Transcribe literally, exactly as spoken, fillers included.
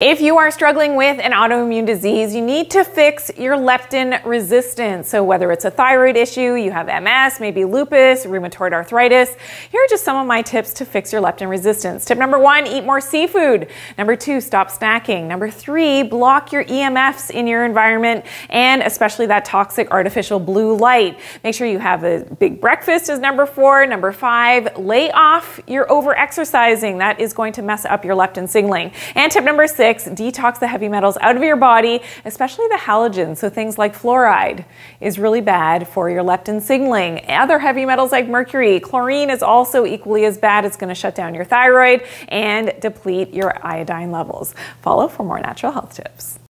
If you are struggling with an autoimmune disease, you need to fix your leptin resistance. So whether it's a thyroid issue, you have M S, maybe lupus, rheumatoid arthritis, here are just some of my tips to fix your leptin resistance. Tip number one, eat more seafood. Number two, stop snacking. Number three, block your E M Fs in your environment and especially that toxic artificial blue light. Make sure you have a big breakfast is number four. Number five, lay off your over-exercising. That is going to mess up your leptin signaling. And tip number six, detox the heavy metals out of your body, especially the halogens. So things like fluoride is really bad for your leptin signaling. Other heavy metals like mercury, chlorine is also equally as bad. It's going to shut down your thyroid and deplete your iodine levels. Follow for more natural health tips.